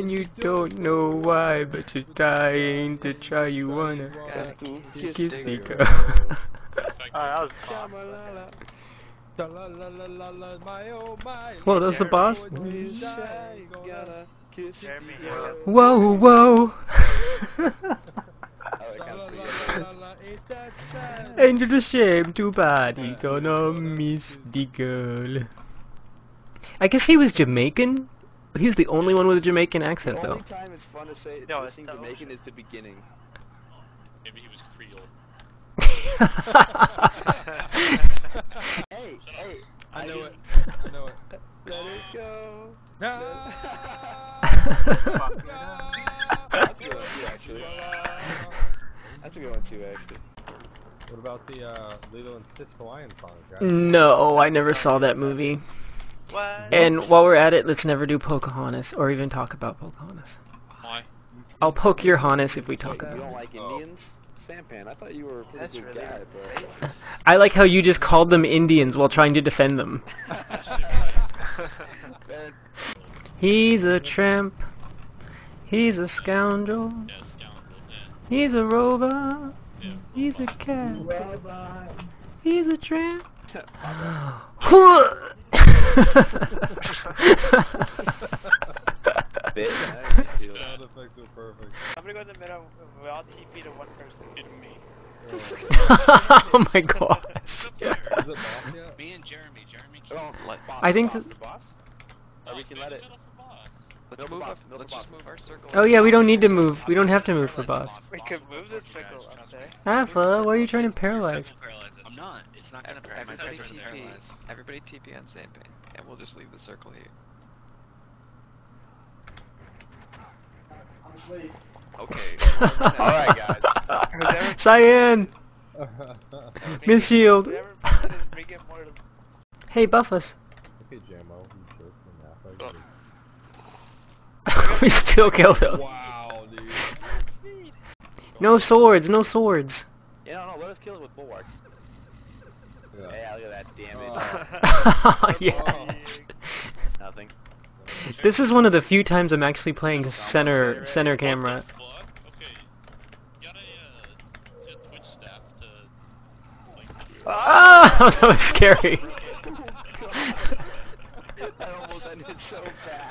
and you don't know why, but you're dying to try. You wanna kiss me, girl. Alright, that was... Whoa, that's the boss? Whoa, whoa! Ain't it a shame? Too bad he gonna miss the girl. I guess he was Jamaican? He was the only one with a Jamaican accent, though. The only time it's fun to say Jamaican is the beginning. Maybe he was Creole. Hey, hey. I know it. I know it. Let it go. That's a good one too, actually. That's a good one too, actually. What about the Lilo and Stitch Hawaiian song? Guys? No, I never saw that movie. What? And while we're at it, let's never do Pocahontas or even talk about Pocahontas. Why? I'll poke your Honus if we talk about it. You don't like Indians? Sampan, I thought you were a pretty good guy, but... I like how you just called them Indians while trying to defend them. He's a tramp. He's a scoundrel. He's a robot. He's a cat. He's a tramp. Somebody go in the middle, we all TP to one person. In me. Oh my gosh. Me and Jeremy. I think the boss? We can let it. Let's move. Let's just move our circle. Oh yeah, we don't need to move. We don't have to move for boss. We could move this circle up there. Alpha, why are you trying to paralyze? I'm not. It's not gonna paralyze. Everybody TP on same page, and we'll just leave the circle here. Okay. Alright, guys. Cyan! Miss Shield! Hey, buff us. Okay, Jamo. We still killed him. Wow, dude. No swords, no swords. Yeah, no, let us kill it with bulwarks. Yeah, hey, look at that damage. Yeah. Nothing. This is one of the few times I'm actually playing center camera. Oh, that was scary. That almost ended so bad.